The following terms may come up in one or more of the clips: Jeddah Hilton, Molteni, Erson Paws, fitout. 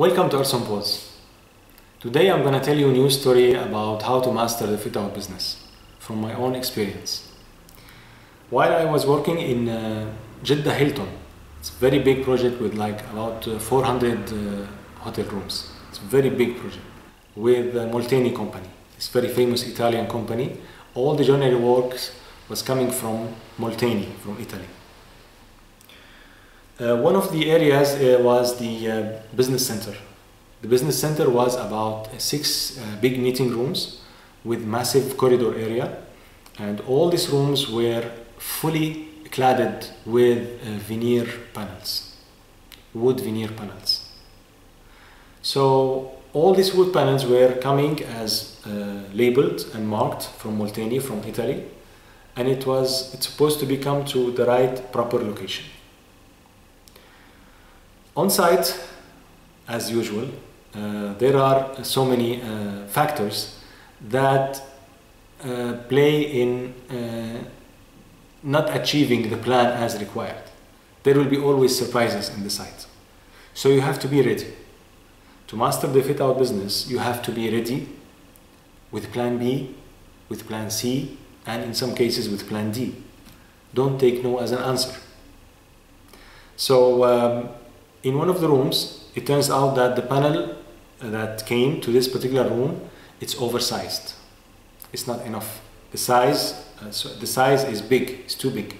Welcome to Erson Paws. Today I'm going to tell you a new story about how to master the fit-out business from my own experience. While I was working in Jeddah Hilton, it's a very big project with like about 400 hotel rooms. It's a very big project with Molteni company. It's a very famous Italian company. All the joinery works was coming from Molteni, from Italy. One of the areas was the business center. The business center was about six big meeting rooms with massive corridor area, and all these rooms were fully cladded with veneer panels, wood veneer panels. So all these wood panels were coming as labeled and marked from Molteni, from Italy, and it's supposed to be come to the right proper location. On site, as usual, there are so many factors that play in not achieving the plan as required. There will be always surprises in the site. So you have to be ready. To master the fit-out business, you have to be ready with plan B, with plan C, and in some cases with plan D. Don't take no as an answer. So, in one of the rooms, it turns out that the panel that came to this particular room, it's oversized. It's not enough. The size is big. It's too big.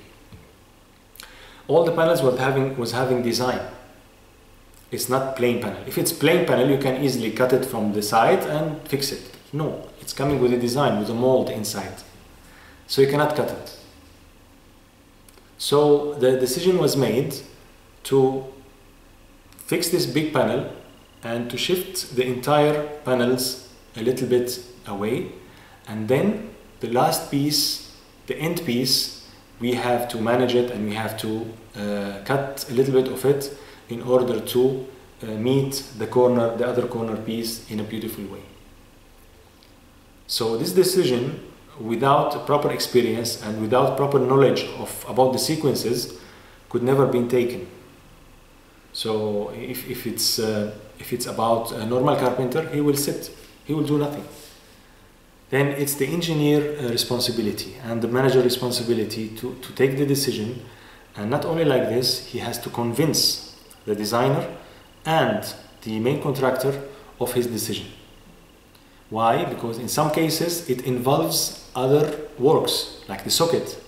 All the panels was having design. It's not plain panel. If it's plain panel, you can easily cut it from the side and fix it. No, it's coming with a design, with a mold inside, so you cannot cut it. So the decision was made to fix this big panel and to shift the entire panels a little bit away, and then the last piece, the end piece, we have to manage it and we have to cut a little bit of it in order to meet the other corner piece in a beautiful way. So this decision, without proper experience and without proper knowledge about the sequences, could never be taken. So if it's about a normal carpenter, he will sit, he will do nothing. Then it's the engineer responsibility and the manager responsibility to take the decision. And not only like this, he has to convince the designer and the main contractor of his decision. Why? Because in some cases it involves other works, like the socket.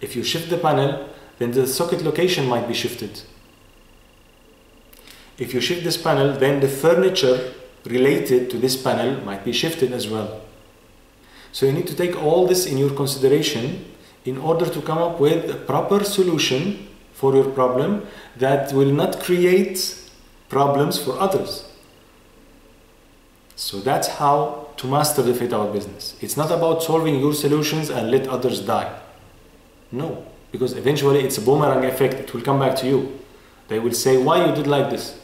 If you shift the panel, then the socket location might be shifted. If you shift this panel, then the furniture related to this panel might be shifted as well. So you need to take all this in your consideration in order to come up with a proper solution for your problem that will not create problems for others. So that's how to master the fit-out business. It's not about solving your solutions and let others die. No, because eventually it's a boomerang effect. It will come back to you. They will say, why you did like this?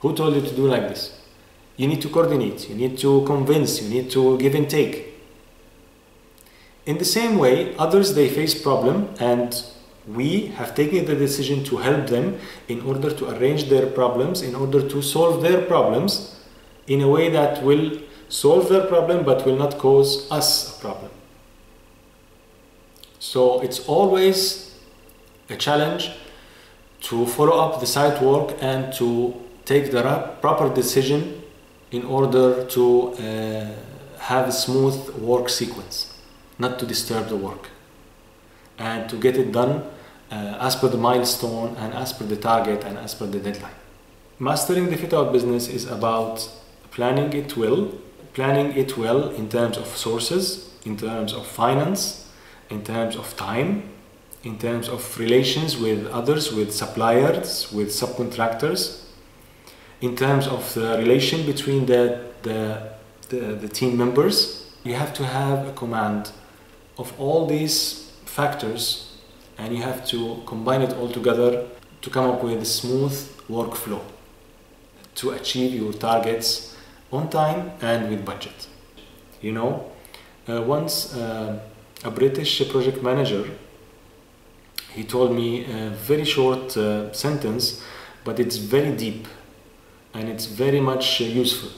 Who told you to do like this? You need to coordinate, you need to convince, you need to give and take. In the same way, others, they face problem, and we have taken the decision to help them in order to arrange their problems, in order to solve their problems in a way that will solve their problem but will not cause us a problem. So it's always a challenge to follow up the site work and to take the proper decision in order to have a smooth work sequence, not to disturb the work, and to get it done as per the milestone and as per the target and as per the deadline. Mastering the fit-out business is about planning it well in terms of sources, in terms of finance, in terms of time, in terms of relations with others, with suppliers, with subcontractors, in terms of the relation between the team members. You have to have a command of all these factors, and you have to combine it all together to come up with a smooth workflow to achieve your targets on time and with budget. You know, once a British project manager, he told me a very short sentence, but it's very deep. and it's very much useful.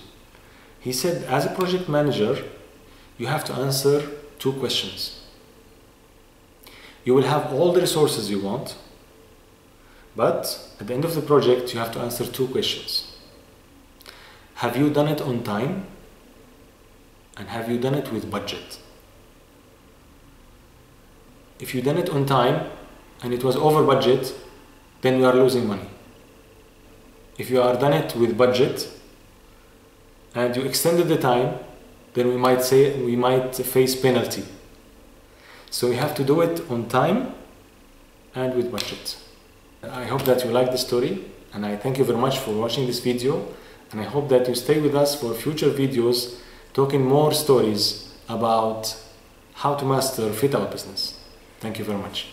He said, as a project manager, you have to answer two questions. You will have all the resources you want, but at the end of the project, you have to answer two questions. Have you done it on time? And have you done it with budget? If you done it on time and it was over budget, then you are losing money. If you are done it with budget and you extended the time, then we might face penalty. So you have to do it on time and with budget. I hope that you like the story, and I thank you very much for watching this video, and I hope that you stay with us for future videos talking more stories about how to master fit-out business. Thank you very much.